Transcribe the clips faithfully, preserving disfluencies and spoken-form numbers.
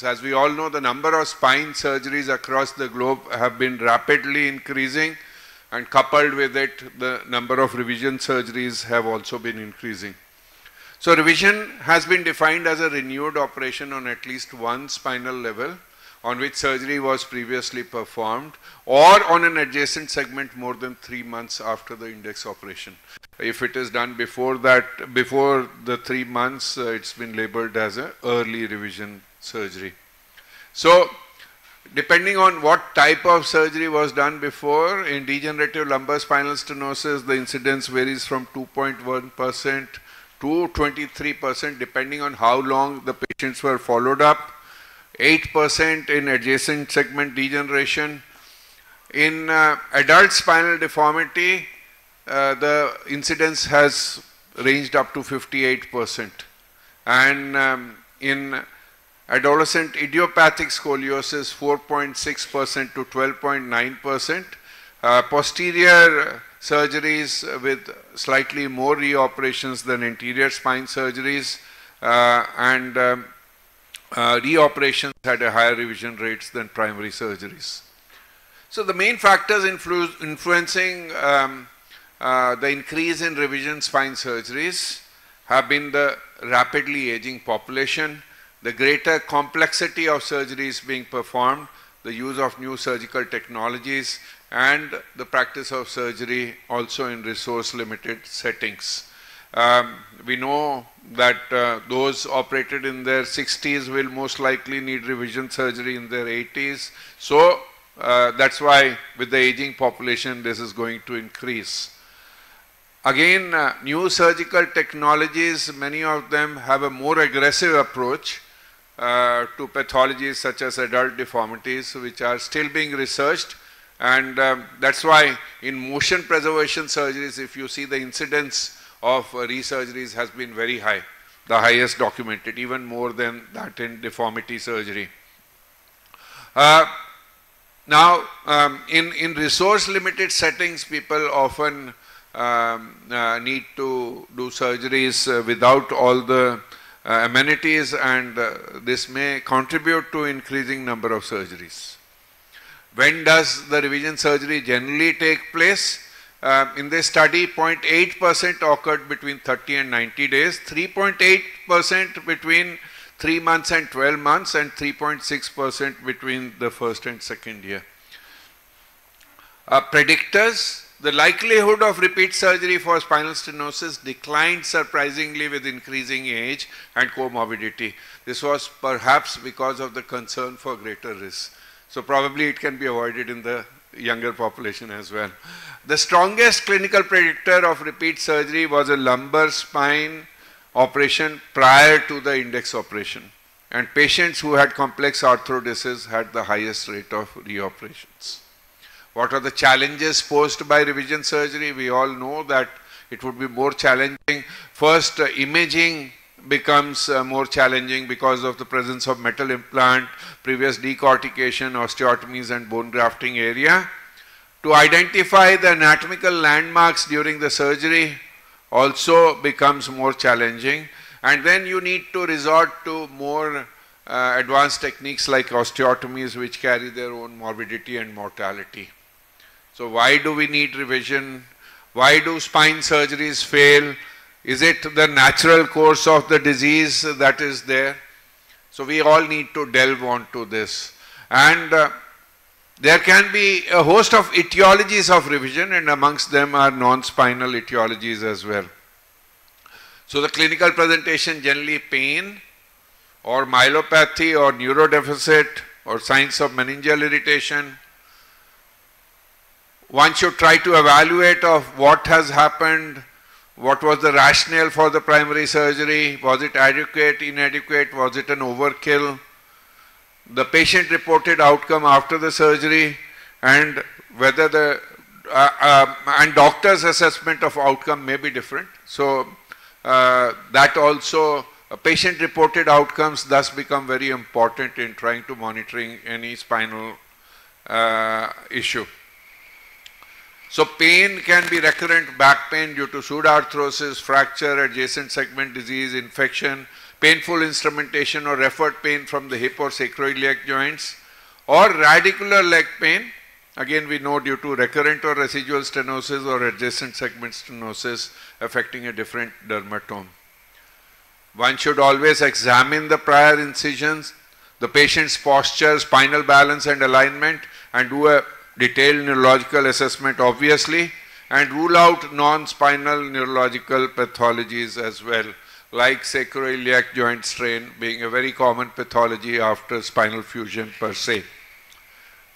hospitals. As we all know, the number of spine surgeries across the globe have been rapidly increasing, and coupled with it, the number of revision surgeries have also been increasing. So revision has been defined as a renewed operation on at least one spinal level on which surgery was previously performed, or on an adjacent segment more than three months after the index operation. If it is done before that, before the three months, uh, it's been labeled as an early revision surgery. So, depending on what type of surgery was done before, in degenerative lumbar spinal stenosis, the incidence varies from two point one percent to twenty-three percent, depending on how long the patients were followed up. eight percent in adjacent segment degeneration. In uh, adult spinal deformity, uh, the incidence has ranged up to fifty-eight percent. And um, in adolescent idiopathic scoliosis, four point six percent to twelve point nine percent. Uh, posterior surgeries with slightly more reoperations than anterior spine surgeries, uh, and um, Uh, reoperations had a higher revision rates than primary surgeries. So the main factors influ influencing um, uh, the increase in revision spine surgeries have been the rapidly aging population, the greater complexity of surgeries being performed, the use of new surgical technologies, and the practice of surgery also in resource-limited settings. Um, we know that uh, those operated in their sixties will most likely need revision surgery in their eighties. So uh, that's why with the aging population, this is going to increase. Again, uh, new surgical technologies, many of them have a more aggressive approach uh, to pathologies such as adult deformities, which are still being researched. And um, that's why in motion preservation surgeries, if you see, the incidence of resurgeries has been very high, the highest documented, even more than that in deformity surgery. Uh, now, um, in, in resource-limited settings, people often um, uh, need to do surgeries uh, without all the uh, amenities, and uh, this may contribute to increasing number of surgeries. When does the revision surgery generally take place? Uh, in this study, zero point eight percent occurred between thirty and ninety days, three point eight percent between three months and twelve months, and three point six percent between the first and second year. Uh, predictors, the likelihood of repeat surgery for spinal stenosis declined surprisingly with increasing age and comorbidity. This was perhaps because of the concern for greater risk. So probably it can be avoided in the younger population as well. The strongest clinical predictor of repeat surgery was a lumbar spine operation prior to the index operation, and patients who had complex arthrodesis had the highest rate of reoperations. What are the challenges posed by revision surgery? We all know that it would be more challenging. First, uh, imaging becomes uh, more challenging because of the presence of metal implant, previous decortication, osteotomies, and bone grafting area. To identify the anatomical landmarks during the surgery also becomes more challenging. And then you need to resort to more uh, advanced techniques like osteotomies, which carry their own morbidity and mortality. So why do we need revision? Why do spine surgeries fail? Is it the natural course of the disease that is there? So we all need to delve onto this. And uh, there can be a host of etiologies of revision, and amongst them are non-spinal etiologies as well. So the clinical presentation, generally pain or myelopathy or neurodeficit or signs of meningeal irritation. One should try to evaluate of what has happened. What was the rationale for the primary surgery? Was it adequate, inadequate? Was it an overkill? The patient reported outcome after the surgery, and whether the uh, uh, and doctor's assessment of outcome may be different. So uh, that also uh, patient reported outcomes thus become very important in trying to monitoring any spinal uh, issue. So pain can be recurrent back pain due to pseudoarthrosis, fracture, adjacent segment disease, infection, painful instrumentation or effort pain from the hip or sacroiliac joints, or radicular leg pain, again we know due to recurrent or residual stenosis or adjacent segment stenosis affecting a different dermatome. One should always examine the prior incisions, the patient's posture, spinal balance and alignment, and do a detailed neurological assessment obviously, and rule out non-spinal neurological pathologies as well, like sacroiliac joint strain being a very common pathology after spinal fusion per se.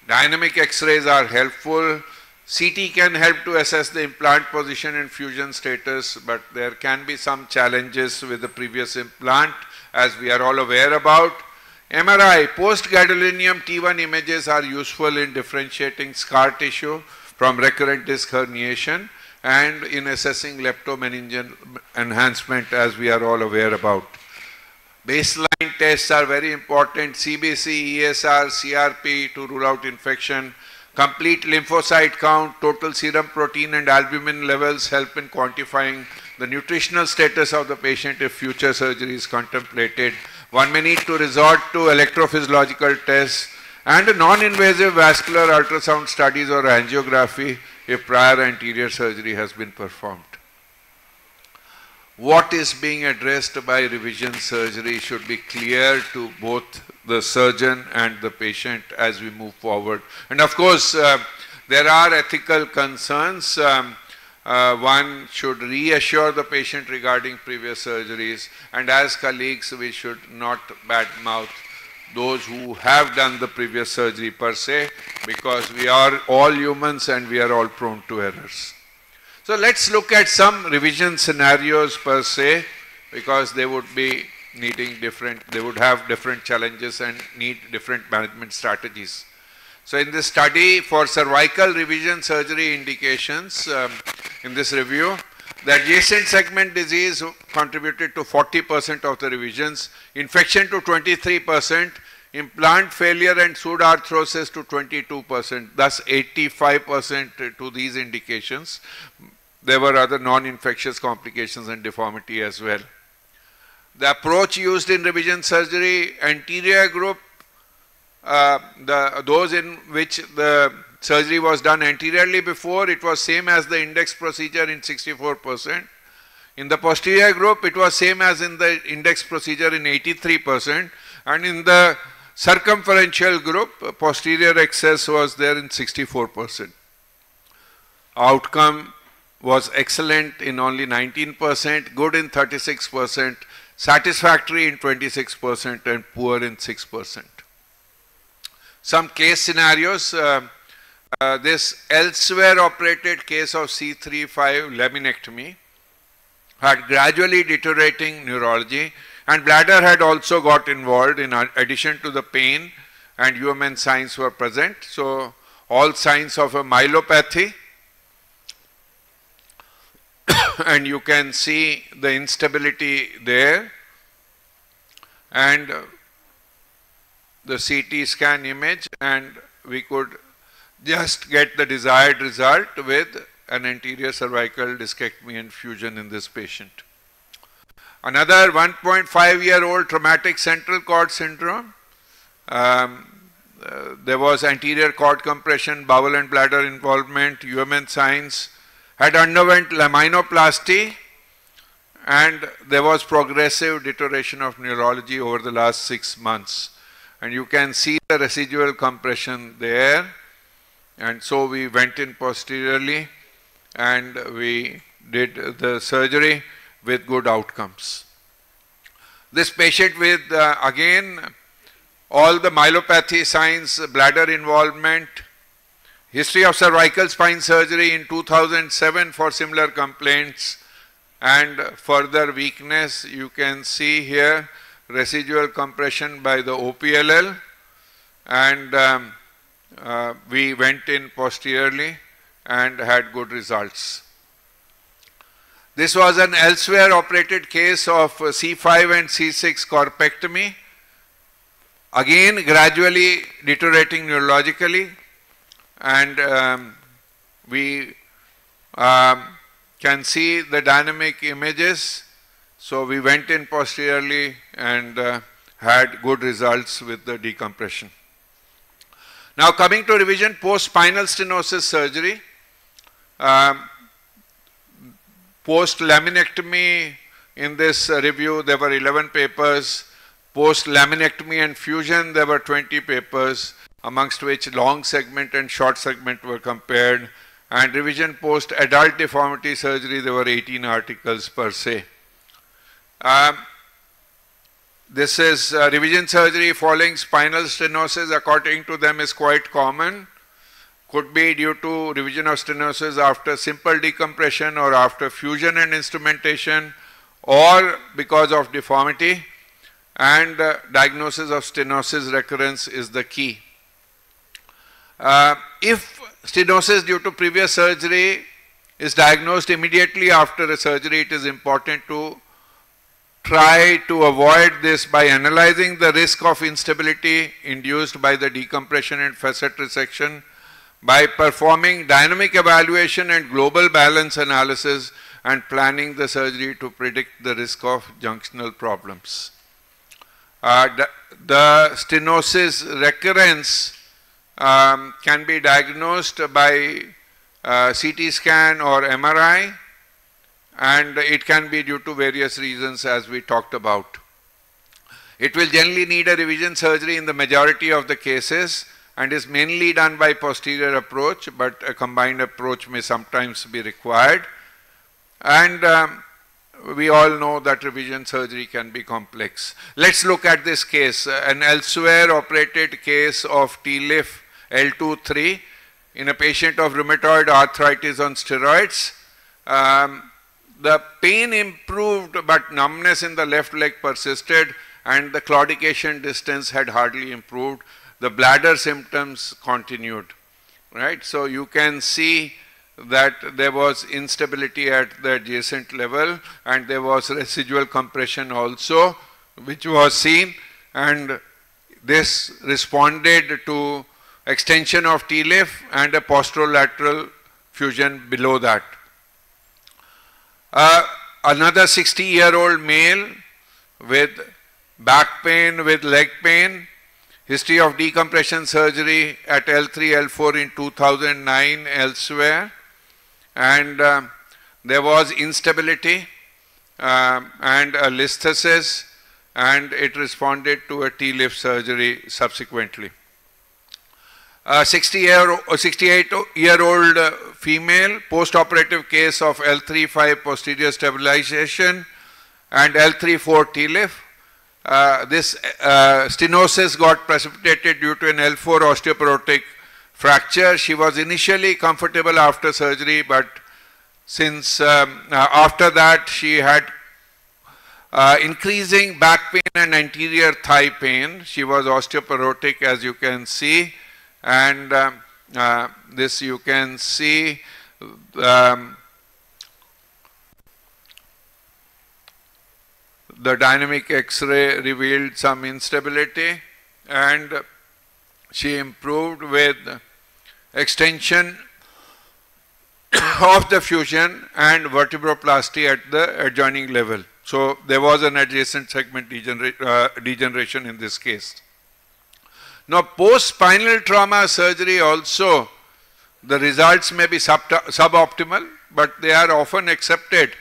Dynamic x-rays are helpful. C T can help to assess the implant position and fusion status, but there can be some challenges with the previous implant, as we are all aware about. M R I, post-gadolinium T one images are useful in differentiating scar tissue from recurrent disc herniation and in assessing leptomeningeal enhancement, as we are all aware about. Baseline tests are very important, C B C, E S R, C R P to rule out infection. Complete lymphocyte count, total serum protein and albumin levels help in quantifying the nutritional status of the patient if future surgery is contemplated. One may need to resort to electrophysiological tests and non-invasive vascular ultrasound studies or angiography if prior anterior surgery has been performed. What is being addressed by revision surgery should be clear to both the surgeon and the patient as we move forward. And of course, uh, there are ethical concerns. Um, Uh, one should reassure the patient regarding previous surgeries, and as colleagues we should not badmouth those who have done the previous surgery per se, because we are all humans and we are all prone to errors. So let's look at some revision scenarios per se, because they would be needing different, they would have different challenges and need different management strategies. So in this study for cervical revision surgery indications, um, in this review, the adjacent segment disease contributed to forty percent of the revisions, infection to twenty-three percent, implant failure and pseudoarthrosis to twenty-two percent, thus eighty-five percent to these indications. There were other non-infectious complications and deformity as well. The approach used in revision surgery, anterior group, Uh, the, those in which the surgery was done anteriorly before, it was same as the index procedure in sixty-four percent. In the posterior group, it was same as in the index procedure in eighty-three percent. And in the circumferential group, posterior excess was there in sixty-four percent. Outcome was excellent in only nineteen percent, good in thirty-six percent, satisfactory in twenty-six percent, and poor in six percent. Some case scenarios, uh, uh, this elsewhere operated case of C three five laminectomy had gradually deteriorating neurology, and bladder had also got involved in addition to the pain, and U M N signs were present. So all signs of a myelopathy, and you can see the instability there, and uh, the C T scan image, and we could just get the desired result with an anterior cervical discectomy and fusion in this patient. Another one point five year old traumatic central cord syndrome. Um, uh, there was anterior cord compression, bowel and bladder involvement, U M N signs, had underwent laminoplasty, and there was progressive deterioration of neurology over the last six months. And you can see the residual compression there. And so we went in posteriorly and we did the surgery with good outcomes. This patient with, uh, again, all the myelopathy signs, bladder involvement, history of cervical spine surgery in two thousand seven for similar complaints and further weakness. You can see here residual compression by the O P L L, and um, uh, we went in posteriorly and had good results. This was an elsewhere operated case of C five and C six corpectomy, again gradually deteriorating neurologically, and um, we um, can see the dynamic images. So we went in posteriorly and uh, had good results with the decompression. Now coming to revision post-spinal stenosis surgery, um, post-laminectomy. In this review, there were eleven papers. Post-laminectomy and fusion, there were twenty papers, amongst which long segment and short segment were compared. And revision post-adult deformity surgery, there were eighteen articles per se. Um, this is uh, revision surgery following spinal stenosis, according to them, is quite common. Could be due to revision of stenosis after simple decompression or after fusion and instrumentation, or because of deformity, and uh, diagnosis of stenosis recurrence is the key. Uh, if stenosis due to previous surgery is diagnosed immediately after a surgery, it is important to try to avoid this by analyzing the risk of instability induced by the decompression and facet resection, by performing dynamic evaluation and global balance analysis, and planning the surgery to predict the risk of junctional problems. Uh, the, the stenosis recurrence um, can be diagnosed by uh, C T scan or M R I, and it can be due to various reasons as we talked about. It will generally need a revision surgery in the majority of the cases and is mainly done by posterior approach, but a combined approach may sometimes be required. And um, we all know that revision surgery can be complex. Let's look at this case, an elsewhere operated case of T L I F L two three in a patient of rheumatoid arthritis on steroids. Um, the pain improved, but numbness in the left leg persisted, and the claudication distance had hardly improved. The bladder symptoms continued, right? So you can see that there was instability at the adjacent level, and there was residual compression also, which was seen, and this responded to extension of T L I F and a posterolateral fusion below that. Uh, another sixty year old male with back pain, with leg pain, history of decompression surgery at L three L four in two thousand nine elsewhere. And uh, there was instability uh, and a listhesis, and it responded to a T L I F surgery subsequently. A sixty-eight year old uh, female, post-operative case of L three five posterior stabilization and L three four T L I F. Uh, this uh, stenosis got precipitated due to an L four osteoporotic fracture. She was initially comfortable after surgery, but since um, uh, after that she had uh, increasing back pain and anterior thigh pain. She was osteoporotic, as you can see, and uh, uh, this you can see um, the dynamic X-ray revealed some instability, and she improved with extension of the fusion and vertebroplasty at the adjoining level. So there was an adjacent segment degener uh, degeneration in this case. Now post-spinal trauma surgery also, the results may be suboptimal, but they are often accepted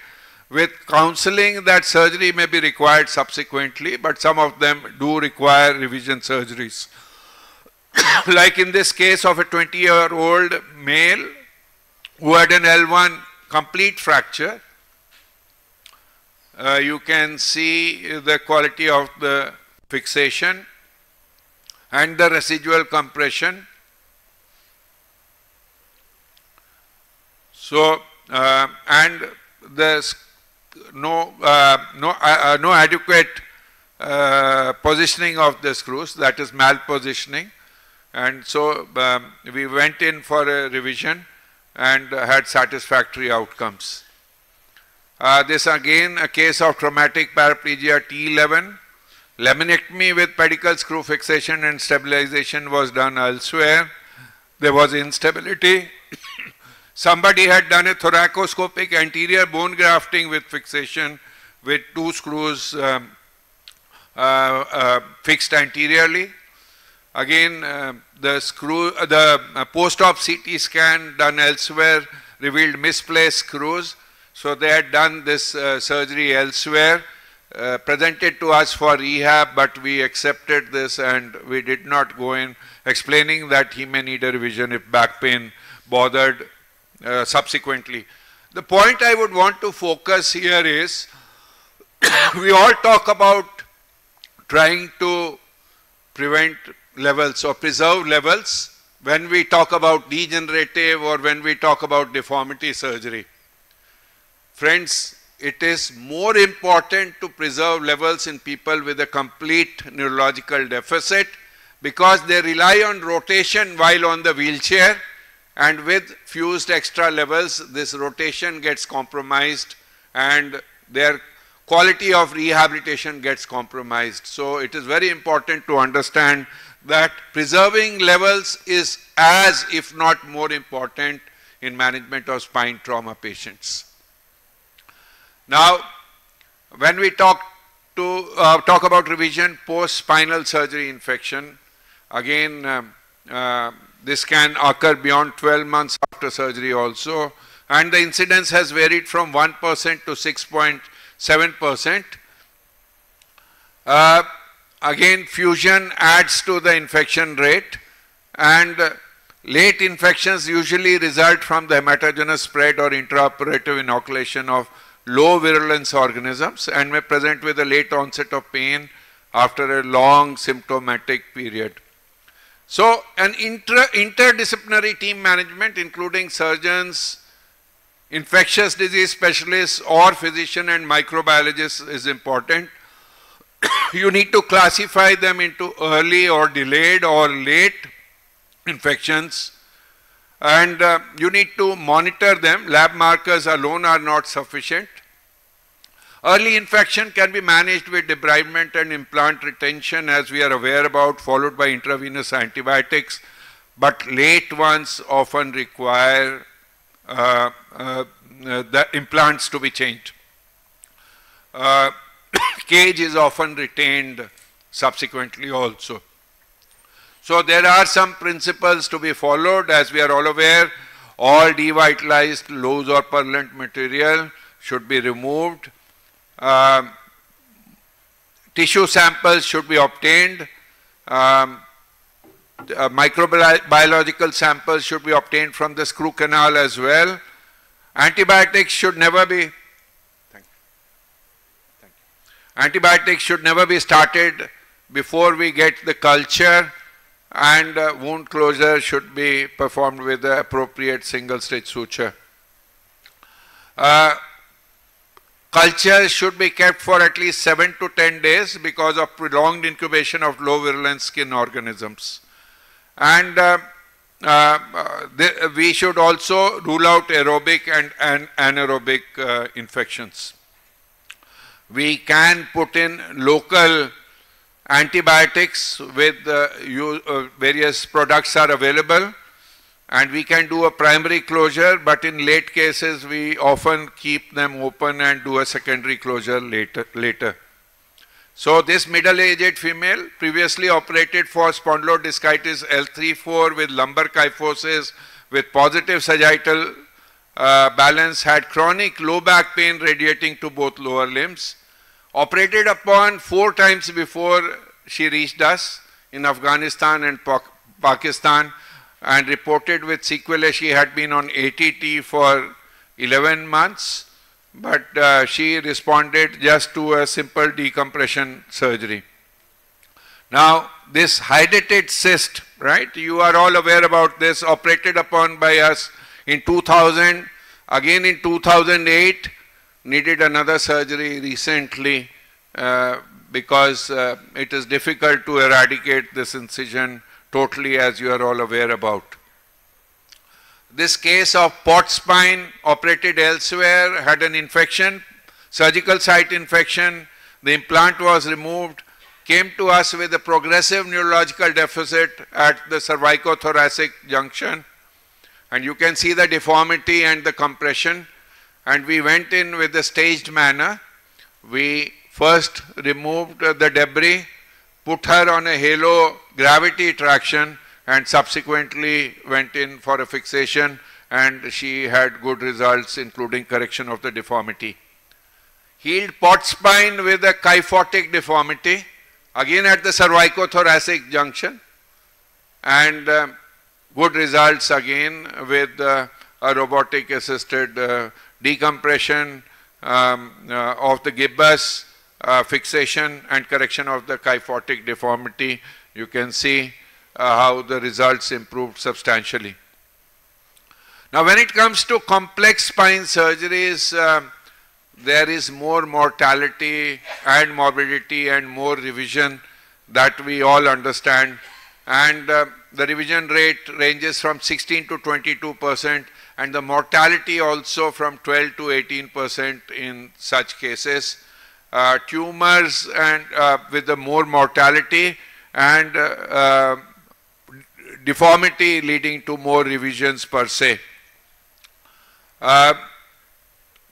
with counseling that surgery may be required subsequently, but some of them do require revision surgeries. Like in this case of a twenty year old male who had an L one complete fracture. Uh, you can see the quality of the fixation and the residual compression. So, uh, and there's no, uh, no, uh, no adequate uh, positioning of the screws, that is malpositioning. And so um, we went in for a revision and uh, had satisfactory outcomes. Uh, this again a case of traumatic paraplegia T eleven. Laminectomy with pedicle screw fixation and stabilization was done elsewhere. There was instability. Somebody had done a thoracoscopic anterior bone grafting with fixation with two screws um, uh, uh, fixed anteriorly. Again, uh, the screw, uh, the uh, post-op C T scan done elsewhere revealed misplaced screws. So they had done this uh, surgery elsewhere, uh, presented to us for rehab, but we accepted this and we did not go in, explaining that he may need a revision if back pain bothered uh, subsequently. The point I would want to focus here is, we all talk about trying to prevent levels or preserve levels when we talk about degenerative or when we talk about deformity surgery. Friends, it is more important to preserve levels in people with a complete neurological deficit because they rely on rotation while on the wheelchair, and with fused extra levels, this rotation gets compromised and their quality of rehabilitation gets compromised. So it is very important to understand that preserving levels is as, if not more important in management of spine trauma patients. Now, when we talk, to, uh, talk about revision post-spinal surgery infection, again, um, uh, this can occur beyond twelve months after surgery also, and the incidence has varied from one percent to six point seven percent. Uh, again, fusion adds to the infection rate, and uh, late infections usually result from the hematogenous spread or intraoperative inoculation of low virulence organisms and may present with a late onset of pain after a long symptomatic period. So, an inter interdisciplinary team management, including surgeons, infectious disease specialists or physician and microbiologists, is important. You need to classify them into early or delayed or late infections, and uh, you need to monitor them. Lab markers alone are not sufficient. Early infection can be managed with debridement and implant retention, as we are aware about, followed by intravenous antibiotics, but late ones often require Uh, uh, the implants to be changed. Uh, cage is often retained subsequently also. So there are some principles to be followed. As we are all aware, all devitalized, loose or purulent material should be removed. Uh, tissue samples should be obtained. Um, Uh, microbiological samples should be obtained from the screw canal as well. Antibiotics should never be Thank you. Thank you. Antibiotics should never be started before we get the culture, and uh, wound closure should be performed with the appropriate single stitch suture. Uh, culture should be kept for at least seven to ten days because of prolonged incubation of low virulence skin organisms. And uh, uh, the, we should also rule out aerobic and, and anaerobic uh, infections. We can put in local antibiotics with uh, you, uh, various products are available, and we can do a primary closure, but in late cases we often keep them open and do a secondary closure later. later. So this middle-aged female previously operated for spondylodiscitis L three four with lumbar kyphosis with positive sagittal uh, balance, had chronic low back pain radiating to both lower limbs. Operated upon four times before she reached us in Afghanistan and Pakistan, and reported with sequelae. She had been on A T T for eleven months. But uh, she responded just to a simple decompression surgery. Now, this hydatid cyst, right? You are all aware about this, operated upon by us in two thousand. Again in two thousand eight, needed another surgery recently uh, because uh, it is difficult to eradicate this incision totally, as you are all aware about. This case of pot spine, operated elsewhere, had an infection, surgical site infection. The implant was removed, came to us with a progressive neurological deficit at the cervicothoracic junction. And you can see the deformity and the compression. And we went in with a staged manner. we first removed the debris, put her on a halo gravity traction, and subsequently went in for a fixation, and she had good results, including correction of the deformity. Healed port spine with a kyphotic deformity, again at the cervicothoracic junction, and uh, good results again with uh, a robotic assisted uh, decompression um, uh, of the gibbous, uh, fixation and correction of the kyphotic deformity. You can see uh, how the results improved substantially. Now when it comes to complex spine surgeries, uh, there is more mortality and morbidity and more revision that we all understand, and uh, the revision rate ranges from sixteen to twenty-two percent, and the mortality also from twelve to eighteen percent in such cases. Uh, tumors and uh, with the more mortality and uh, uh, deformity leading to more revisions per se. Uh,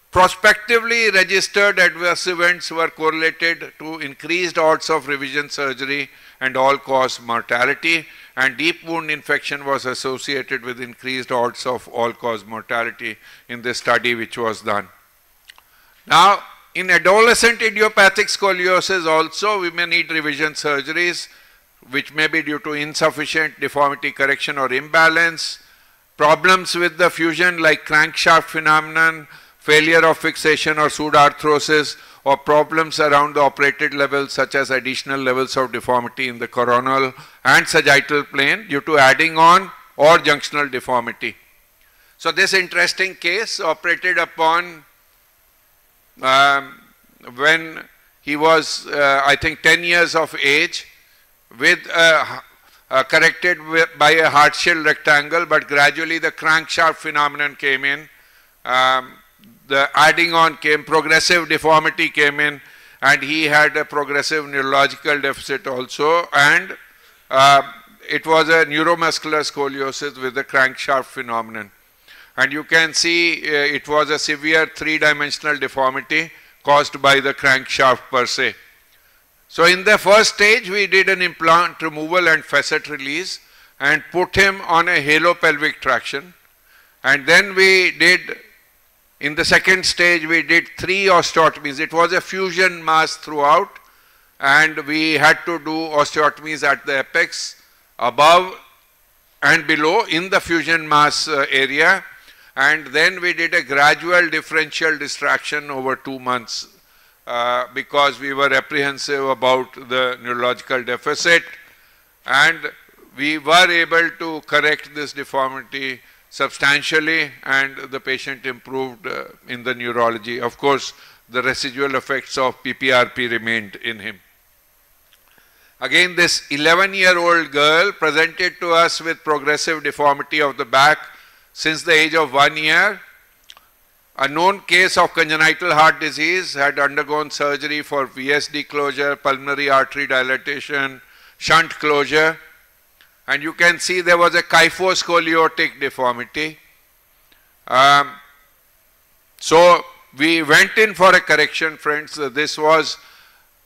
prospectively registered adverse events were correlated to increased odds of revision surgery and all-cause mortality, and deep wound infection was associated with increased odds of all-cause mortality in this study which was done. Now, in adolescent idiopathic scoliosis also, we may need revision surgeries, which may be due to insufficient deformity correction or imbalance, problems with the fusion like crankshaft phenomenon, failure of fixation or pseudoarthrosis, or problems around the operated levels such as additional levels of deformity in the coronal and sagittal plane due to adding on or junctional deformity. So this interesting case operated upon um, when he was, uh, I think, ten years of age, with uh, uh, corrected by a hard shell rectangle, but gradually the crankshaft phenomenon came in. Um, The adding on came, progressive deformity came in, and he had a progressive neurological deficit also, and uh, it was a neuromuscular scoliosis with the crankshaft phenomenon. And you can see uh, it was a severe three-dimensional deformity caused by the crankshaft per se. So in the first stage, we did an implant removal and facet release and put him on a halopelvic traction. And then we did, in the second stage, we did three osteotomies. It was a fusion mass throughout, and we had to do osteotomies at the apex, above and below in the fusion mass uh, area. And then we did a gradual differential distraction over two months uh, because we were apprehensive about the neurological deficit. And we were able to correct this deformity substantially, and the patient improved uh, in the neurology. Of course, the residual effects of P P R P remained in him. Again, this eleven-year-old girl presented to us with progressive deformity of the back since the age of one year. A known case of congenital heart disease, had undergone surgery for V S D closure, pulmonary artery dilatation, shunt closure. And you can see there was a kyphoscoliotic deformity. Um, so we went in for a correction, friends. This was,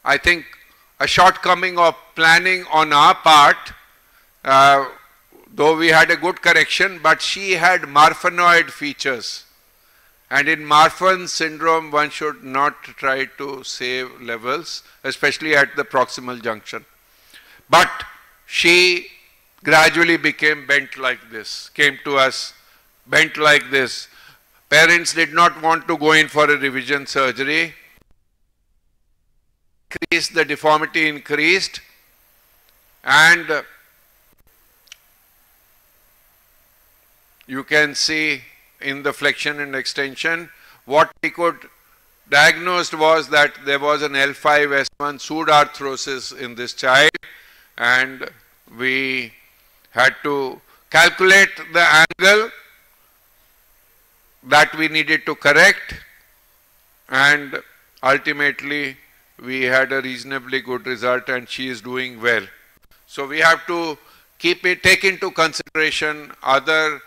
I think, a shortcoming of planning on our part, uh, though we had a good correction, but she had marfanoid features. And in Marfan syndrome, one should not try to save levels, especially at the proximal junction. But she gradually became bent like this, came to us bent like this. Parents did not want to go in for a revision surgery. Increased, the deformity increased, and you can see in the flexion and extension, what we could diagnose was that there was an L five S one pseudarthrosis in this child, and we had to calculate the angle that we needed to correct, and ultimately we had a reasonably good result, and she is doing well. So we have to keep it, take into consideration other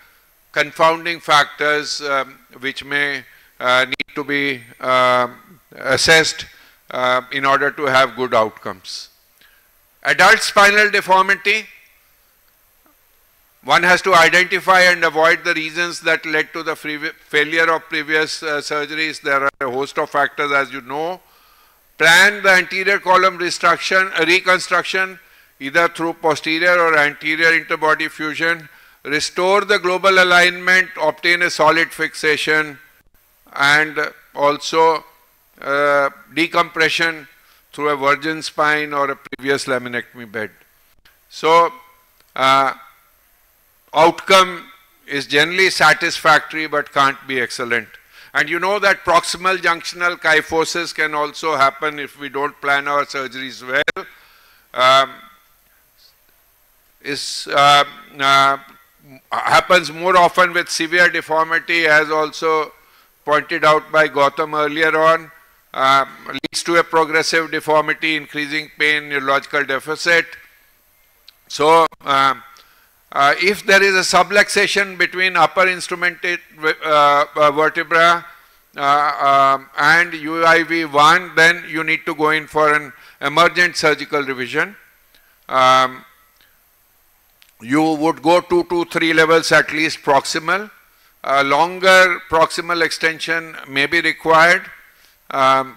confounding factors um, which may uh, need to be uh, assessed uh, in order to have good outcomes. Adult spinal deformity, one has to identify and avoid the reasons that led to the failure of previous uh, surgeries. There are a host of factors, as you know. Plan the anterior column reconstruction, uh, reconstruction either through posterior or anterior interbody fusion. Restore the global alignment, obtain a solid fixation, and also uh, decompression through a virgin spine or a previous laminectomy bed. So, uh, outcome is generally satisfactory but can't be excellent. And you know that proximal junctional kyphosis can also happen if we don't plan our surgeries well. Um, is uh, uh, happens more often with severe deformity, as also pointed out by Gautam earlier on, uh, leads to a progressive deformity, increasing pain, neurological deficit. So, uh, Uh, if there is a subluxation between upper instrumented uh, uh, vertebra uh, uh, and U I V one, then you need to go in for an emergent surgical revision. Um, you would go two to three levels at least proximal. A longer proximal extension may be required. Um,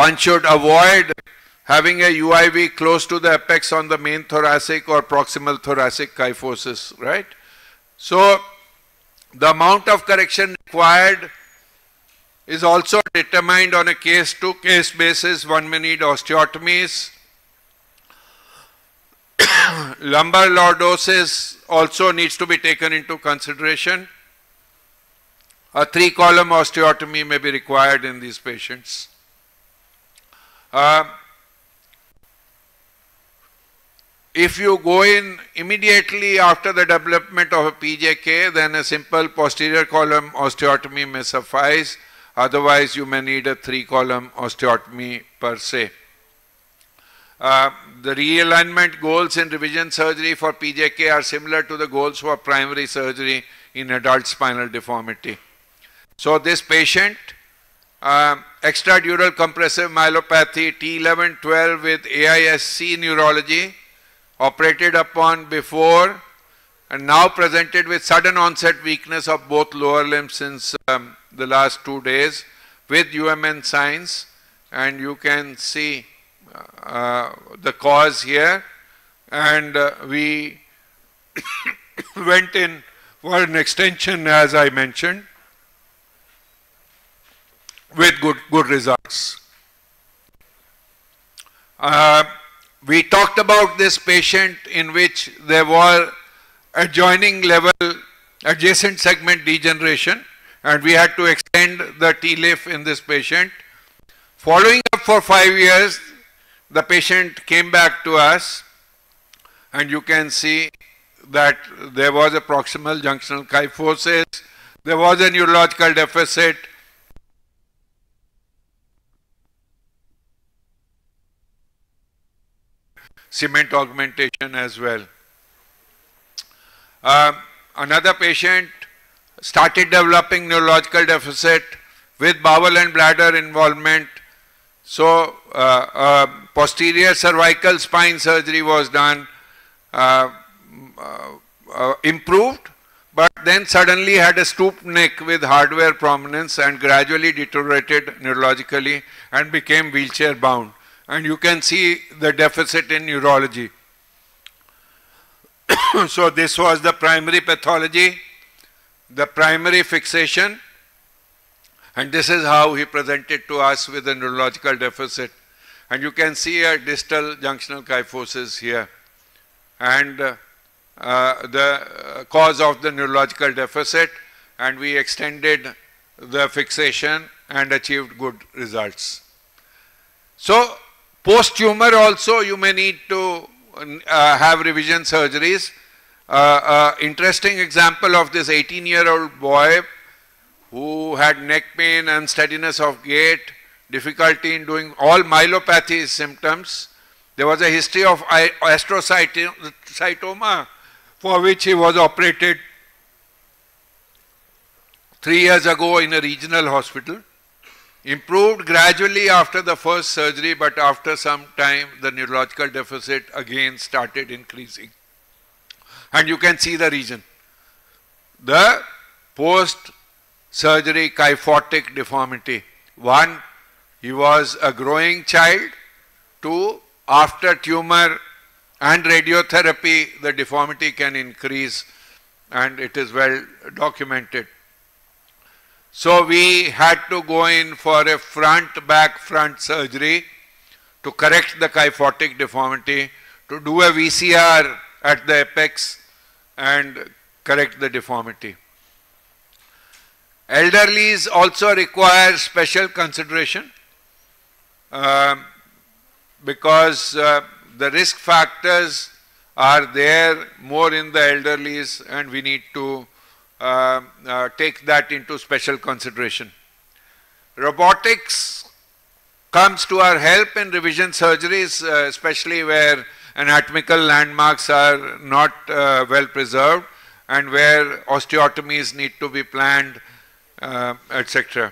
one should avoid having a U I V close to the apex on the main thoracic or proximal thoracic kyphosis, right? So, the amount of correction required is also determined on a case-to-case basis. One may need osteotomies. Lumbar lordosis also needs to be taken into consideration. A three-column osteotomy may be required in these patients. Uh, If you go in immediately after the development of a P J K, then a simple posterior column osteotomy may suffice. Otherwise, you may need a three-column osteotomy per se. Uh, the realignment goals in revision surgery for P J K are similar to the goals for primary surgery in adult spinal deformity. So this patient, uh, extradural compressive myelopathy, T eleven twelve with A I S C neurology, operated upon before and now presented with sudden onset weakness of both lower limbs since um, the last two days with U M N signs, and you can see uh, the cause here, and uh, we went in for an extension, as I mentioned, with good, good results. Uh, We talked about this patient in which there were adjoining level adjacent segment degeneration, and we had to extend the T L I F in this patient. Following up for five years, the patient came back to us, and you can see that there was a proximal junctional kyphosis, there was a neurological deficit, cement augmentation as well. Uh, another patient started developing neurological deficit with bowel and bladder involvement. So, uh, uh, posterior cervical spine surgery was done, uh, uh, uh, improved, but then suddenly had a stooped neck with hardware prominence and gradually deteriorated neurologically and became wheelchair bound. And you can see the deficit in neurology. So this was the primary pathology, the primary fixation, and this is how he presented to us with a neurological deficit. And you can see a distal junctional kyphosis here, and uh, uh, the cause of the neurological deficit, and we extended the fixation and achieved good results. So, post-tumor also you may need to uh, have revision surgeries. Uh, uh, interesting example of this eighteen-year-old boy who had neck pain, unsteadiness of gait, difficulty in doing all myelopathy symptoms. There was a history of astrocytoma for which he was operated three years ago in a regional hospital. Improved gradually after the first surgery, but after some time the neurological deficit again started increasing. And you can see the reason. The post-surgery kyphotic deformity. One, he was a growing child. Two, after tumor and radiotherapy, the deformity can increase, and it is well documented. So we had to go in for a front-back front surgery to correct the kyphotic deformity, to do a V C R at the apex and correct the deformity. Elderlies also require special consideration uh, because uh, the risk factors are there more in the elderlies, and we need to Uh, uh, take that into special consideration. Robotics comes to our help in revision surgeries, uh, especially where anatomical landmarks are not uh, well preserved and where osteotomies need to be planned, uh, et cetera.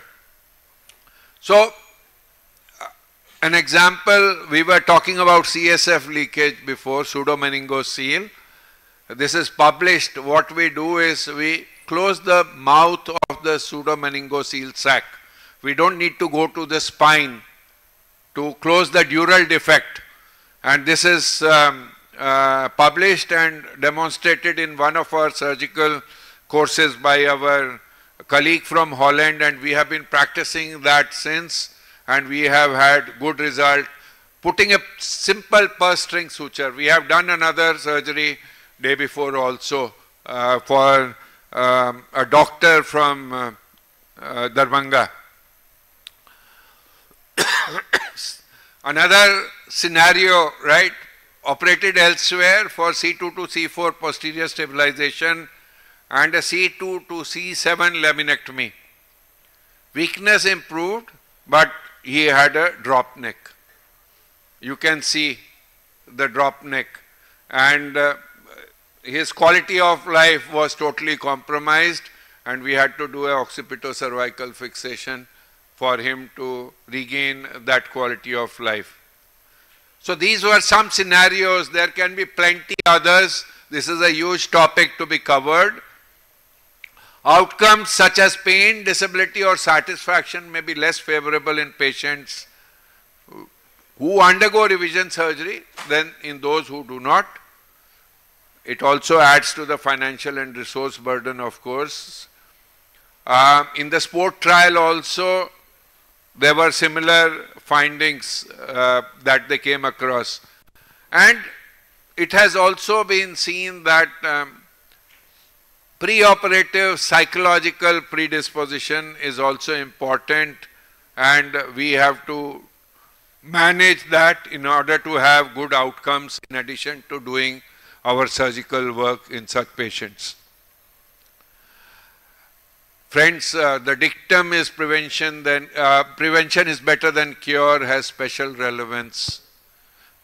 So, uh, an example, we were talking about C S F leakage before, pseudomeningocele. This is published. What we do is we close the mouth of the pseudomeningocele sac. We don't need to go to the spine to close the dural defect. And this is um, uh, published and demonstrated in one of our surgical courses by our colleague from Holland, and we have been practicing that since, and we have had good result. Putting a simple purse string suture. We have done another surgery day before also uh, for um, a doctor from uh, uh, Darbhanga. Another scenario, right? Operated elsewhere for C two to C four posterior stabilization and a C two to C seven laminectomy. Weakness improved, but he had a drop neck. You can see the drop neck, and uh, his quality of life was totally compromised, and we had to do an occipito-cervical fixation for him to regain that quality of life. So these were some scenarios. There can be plenty others. This is a huge topic to be covered. Outcomes such as pain, disability or satisfaction may be less favorable in patients who undergo revision surgery than in those who do not. It also adds to the financial and resource burden, of course. Uh, in the sport trial also, there were similar findings uh, that they came across. And it has also been seen that um, preoperative psychological predisposition is also important, and we have to manage that in order to have good outcomes in addition to doing our surgical work in such patients. Friends, uh, the dictum is prevention, then, uh, prevention is better than cure has special relevance.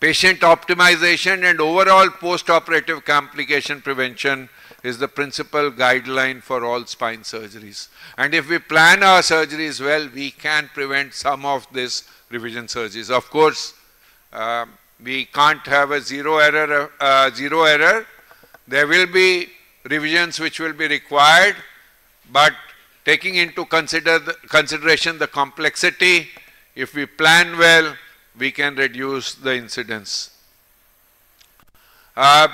Patient optimization and overall post-operative complication prevention is the principal guideline for all spine surgeries. And if we plan our surgeries well, we can prevent some of these revision surgeries. Of course, uh, we can't have a zero error, uh, zero error. There will be revisions which will be required, but taking into consider the, consideration the complexity, if we plan well, we can reduce the incidence. Uh,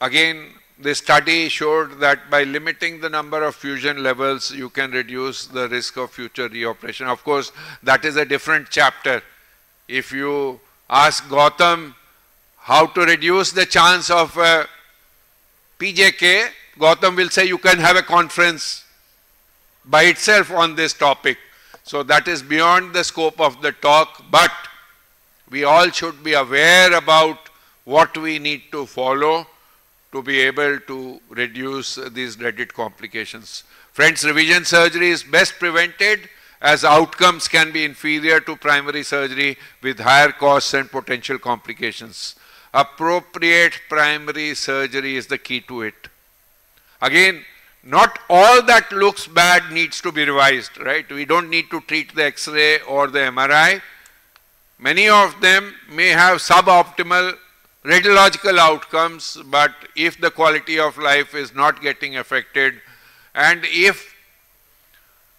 again, the study showed that by limiting the number of fusion levels, you can reduce the risk of future reoperation. Of course, that is a different chapter. If you ask Gautam how to reduce the chance of uh, P J K, Gautam will say you can have a conference by itself on this topic. So that is beyond the scope of the talk, but we all should be aware about what we need to follow to be able to reduce these dreaded complications. Friends, revision surgery is best prevented as outcomes can be inferior to primary surgery with higher costs and potential complications. Appropriate primary surgery is the key to it. Again, Not all that looks bad needs to be revised, right? We don't need to treat the X-ray or the M R I. Many of them may have suboptimal radiological outcomes, but if the quality of life is not getting affected, and if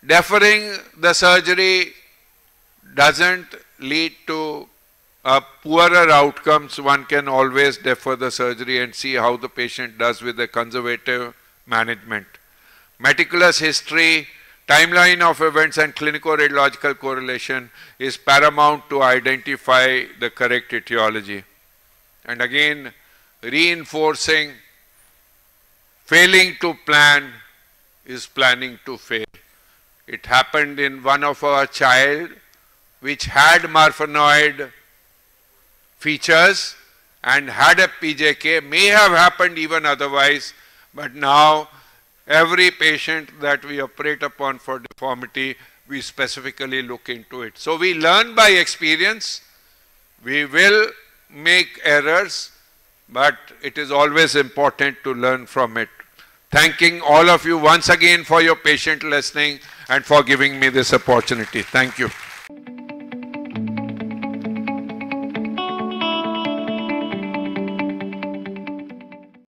deferring the surgery doesn't lead to a poorer outcomes, one can always defer the surgery and see how the patient does with the conservative management. Meticulous history, timeline of events and clinico-radiological correlation is paramount to identify the correct etiology. And again, reinforcing, failing to plan is planning to fail. It happened in one of our child which had morphinoid features and had a P J K, may have happened even otherwise, but now every patient that we operate upon for deformity, we specifically look into it. So we learn by experience, we will make errors, but it is always important to learn from it. Thanking all of you once again for your patient listening and for giving me this opportunity. Thank you.